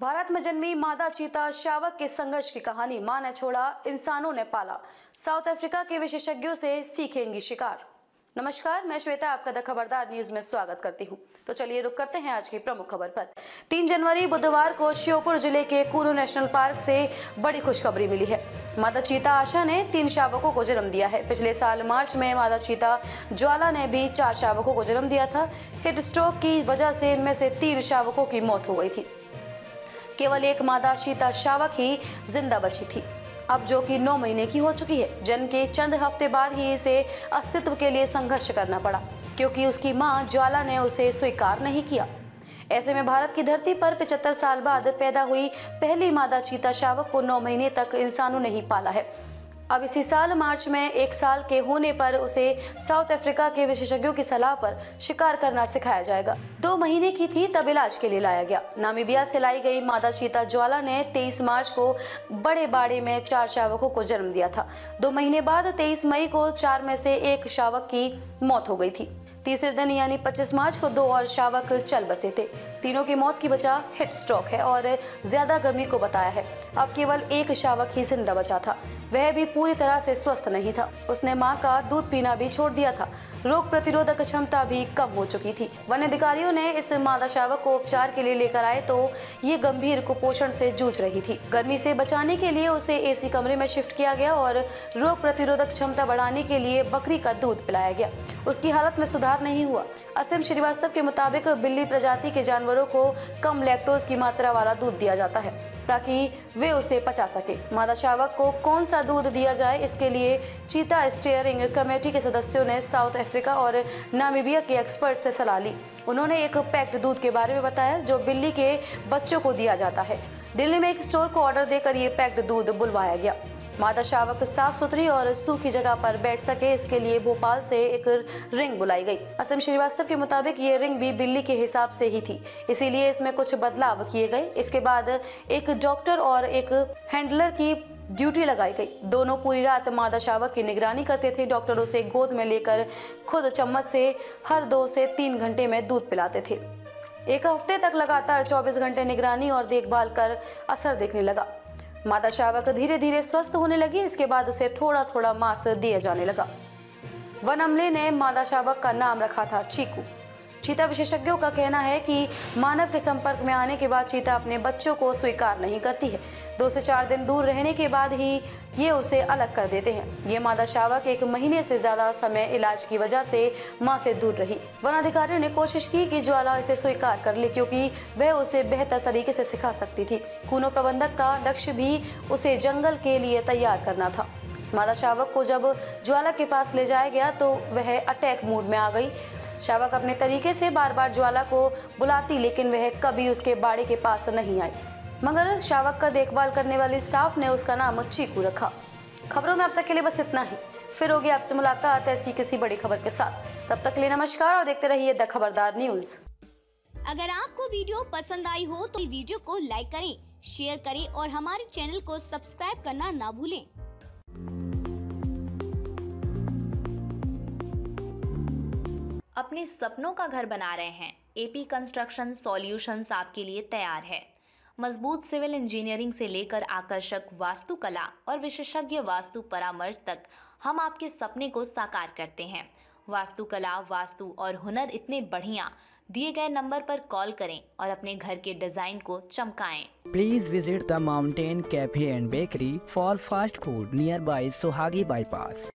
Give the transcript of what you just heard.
भारत में जन्मी मादा चीता शावक के संघर्ष की कहानी। मां ने छोड़ा, इंसानों ने पाला। साउथ अफ्रीका के विशेषज्ञों से सीखेंगी शिकार। नमस्कार, मैं श्वेता आपका द खबरदार न्यूज में स्वागत करती हूं। तो चलिए रुक करते हैं आज की प्रमुख खबर पर। 3 जनवरी बुधवार को श्योपुर जिले के कूनू नेशनल पार्क से बड़ी खुशखबरी मिली है। मादा चीता आशा ने 3 शावकों को जन्म दिया है। पिछले साल मार्च में मादा चीता ज्वाला ने भी 4 शावकों को जन्म दिया था। हिट स्ट्रोक की वजह से इनमें से 3 शावकों की मौत हो गई थी। केवल एक मादा चीता शावक ही जिंदा बची थी, अब जो कि 9 महीने की हो चुकी है। जन्म के चंद हफ्ते बाद ही इसे अस्तित्व के लिए संघर्ष करना पड़ा, क्योंकि उसकी मां ज्वाला ने उसे स्वीकार नहीं किया। ऐसे में भारत की धरती पर 75 साल बाद पैदा हुई पहली मादा चीता शावक को 9 महीने तक इंसानों ने ही पाला है। अब इसी साल मार्च में 1 साल के होने पर उसे साउथ अफ्रीका के विशेषज्ञों की सलाह पर शिकार करना सिखाया जाएगा। 2 महीने की थी तब इलाज के लिए लाया गया। नामीबिया से लाई गई मादा चीता ज्वाला ने 23 मार्च को बड़े बाड़े में 4 शावकों को जन्म दिया था। 2 महीने बाद 23 मई को 4 में से 1 शावक की मौत हो गई थी। तीसरे दिन यानी 25 मार्च को 2 और शावक चल बसे थे। तीनों की मौत की वजह हिट स्ट्रोक है और ज्यादा गर्मी को बताया है। अब केवल 1 शावक ही जिंदा बचा था, वह भी पूरी तरह से स्वस्थ नहीं था। उसने मां का दूध पीना भी छोड़ दिया था। रोग प्रतिरोधक क्षमता भी कम हो चुकी थी। वन अधिकारियों ने इस मादा शावक को उपचार के लिए लेकर आए तो ये गंभीर कुपोषण से जूझ रही थी। गर्मी से बचाने के लिए उसे AC कमरे में शिफ्ट किया गया और रोग प्रतिरोधक क्षमता बढ़ाने के लिए बकरी का दूध पिलाया गया। उसकी हालत में सुधार नहीं हुआ। असीम श्रीवास्तव के मुताबिक बिल्ली प्रजाति के जानवरों को कम लैक्टोज की मात्रा वाला दूध दिया जाता है ताकि वे उसे पचा सके। मादा शावक को कौन सा दूध दिया जाए, इसके लिए चीता स्टीयरिंग कमेटी के सदस्यों ने साउथ अफ्रीका और नामीबिया के एक्सपर्ट से सलाह ली। उन्होंने एक पैक्ड दूध के बारे में बताया जो बिल्ली के बच्चों को दिया जाता है। दिल्ली में एक स्टोर को ऑर्डर देकर ये पैक्ड दूध बुलवाया गया। मादा शावक साफ सुथरी और सूखी जगह पर बैठ सके, इसके लिए भोपाल से एक रिंग बुलाई गई। असम श्रीवास्तव के मुताबिक ये रिंग भी बिल्ली के हिसाब से ही थी, इसीलिए इसमें कुछ बदलाव किए गए। इसके बाद एक डॉक्टर और एक हैंडलर की ड्यूटी लगाई गई। दोनों पूरी रात मादा शावक की निगरानी करते थे। डॉक्टर उसे गोद में लेकर खुद चम्मच से हर 2 से 3 घंटे में दूध पिलाते थे। एक हफ्ते तक लगातार 24 घंटे निगरानी और देखभाल कर असर देखने लगा। मादा शावक धीरे धीरे स्वस्थ होने लगी। इसके बाद उसे थोड़ा थोड़ा मांस दिया जाने लगा। वन अमले ने मादा शावक का नाम रखा था चीकू। चीता विशेषज्ञों का कहना है कि मानव के संपर्क में आने के बाद चीता अपने बच्चों को स्वीकार नहीं करती है। 2 से 4 दिन दूर रहने के बाद ही ये उसे अलग कर देते हैं। ये मादा शावक 1 महीने से ज्यादा समय इलाज की वजह से मां से दूर रही। वन अधिकारियों ने कोशिश की कि ज्वाला इसे स्वीकार कर ले, क्योंकि वह उसे बेहतर तरीके से सिखा सकती थी। कूनो प्रबंधक का लक्ष्य भी उसे जंगल के लिए तैयार करना था। मादा शावक को जब ज्वाला के पास ले जाया गया तो वह अटैक मूड में आ गई। शावक अपने तरीके से बार बार ज्वाला को बुलाती, लेकिन वह कभी उसके बाड़े के पास नहीं आई। मगर शावक का देखभाल करने वाली स्टाफ ने उसका नाम चीकू रखा। खबरों में अब तक के लिए बस इतना ही। फिर होगी आपसे मुलाकात ऐसी किसी बड़ी खबर के साथ। तब तक के लिए नमस्कार और देखते रहिए द खबरदार न्यूज। अगर आपको वीडियो पसंद आई हो तो वीडियो को लाइक करें, शेयर करें और हमारे चैनल को सब्सक्राइब करना ना भूलें। अपने सपनों का घर बना रहे हैं? AP कंस्ट्रक्शन सॉल्यूशंस आपके लिए तैयार है। मजबूत सिविल इंजीनियरिंग से लेकर आकर्षक वास्तुकला और विशेषज्ञ वास्तु परामर्श तक हम आपके सपने को साकार करते हैं। वास्तुकला, वास्तु और हुनर इतने बढ़िया। दिए गए नंबर पर कॉल करें और अपने घर के डिजाइन को चमकाएं। Please visit the Mountain Cafe and Bakery for fast food nearby Sohagi Bypass.